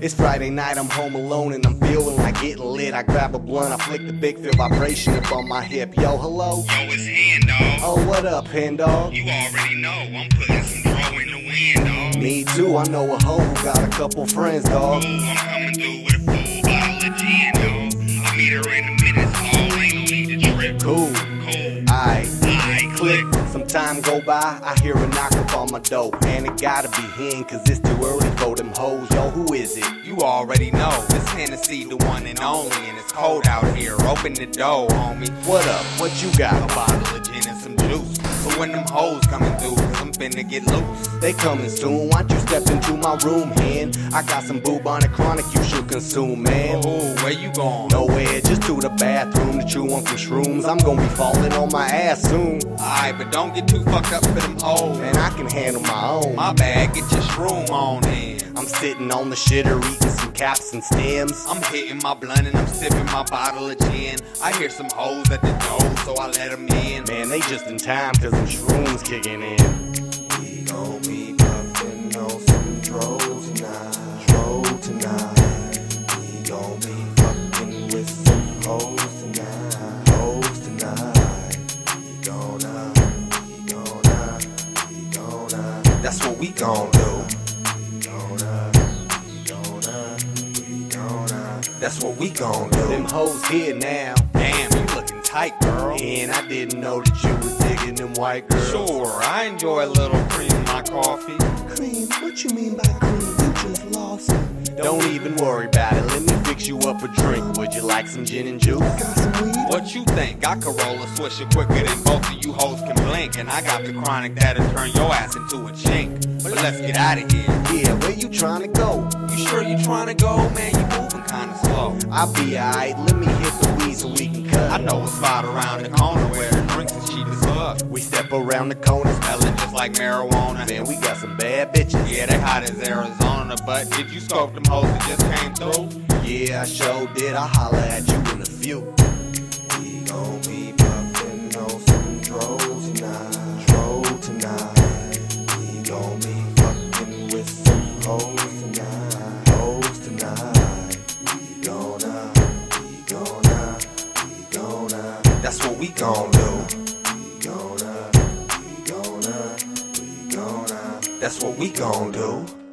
It's Friday night, I'm home alone and I'm feeling like getting lit. I grab a blunt, I flick the big, feel vibration up on my hip. Yo, hello? Yo, it's Hen, dawg. Oh, what up, Hen, dawg? You already know, I'm putting some throw in the wind, dawg. Me too, I know a hoe who got a couple friends, dawg. Ooh, I'm coming through with a full bottle of gin, dawg. I'll meet her in a minute, so ain't no need to trip. Cool. Cool. Aight, click. Some time go by, I hear a knock up on my door. And it gotta be Hen, cause it's too early for them hoes. Yo, who is it? You already know, it's Hennessy, the one and only. And it's cold out here, open the door, homie. What up, what you got? A bottle of gin and some juice. But when them hoes coming through, cause I'm finna get loose. They coming soon, why don't you step into my room, Hen? I got some bubonic chronic you should consume, man. Oh, where you going? Nowhere, just to the bathroom to chew on some shrooms. I'm gonna be falling on my ass soon. Alright, but don't get too fucked up for them hoes. Man, I can handle my own. My bad, get your shroom on in. I'm sitting on the shitter eating some caps and stems. I'm hitting my blunt and I'm sipping my bottle of gin. I hear some hoes at the door, so I let them in. Man, they just in time cause them shrooms kicking in. We gon' be puffin' on some droves tonight. Drove tonight. We gon' be fucking with some hoes tonight. Hoes tonight. We gonna. That's what we gon' do. That's what we gon' do. Them hoes here now. Damn, you looking tight, girl. And I didn't know that you was digging them white girls. Sure, I enjoy a little cream in my coffee. Cream? What you mean by cream? You just lost it. Don't even worry about it. Let me fix you up a drink. Would you like some gin and juice? Got some weed? What you think? I can roll a swisher quicker than both of you hoes can blink. And I got the chronic that'll turn your ass into a chink. But let's get out of here. Yeah, where you trying to go? You sure you trying to go? Man, you moving kind of slow. I'll be alright, let me hit the weed so we can cut. I know a spot around the corner where the drinks is cheap as fuck. We step around the corner, smellin' just like marijuana. Man, we got some bad bitches. Yeah, they hot as Arizona, but did you scope them hoes that just came through? Yeah, I sure did, I'll holler at you in a few. We gon' be puffin' on some droves tonight. Drove tonight. Gon' be fucking with some hoes tonight. Hoes tonight. We gonna. That's what we gon' do. We gonna. That's what we gon' do.